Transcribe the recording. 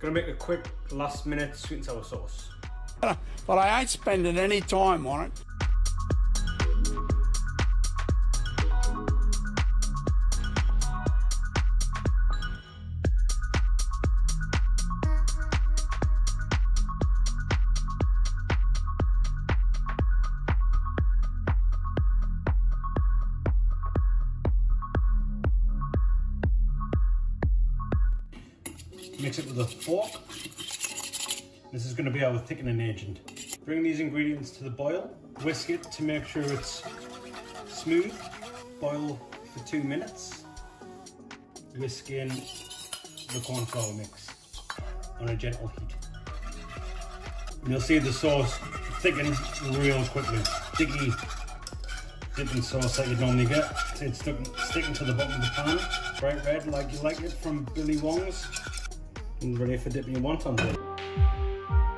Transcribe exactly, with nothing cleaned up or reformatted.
Gonna make a quick last minute sweet and sour sauce. But I ain't spending any time on it. Mix it with a fork. This is going to be our thickening agent. Bring these ingredients to the boil. Whisk it to make sure it's smooth. Boil for two minutes. Whisk in the cornflour mix on a gentle heat. And you'll see the sauce thickens real quickly. Sticky dipping sauce that you'd normally get. See it's sticking to the bottom of the pan. Bright red like you like it from Billy Wong's. And ready for dipping your wontons in.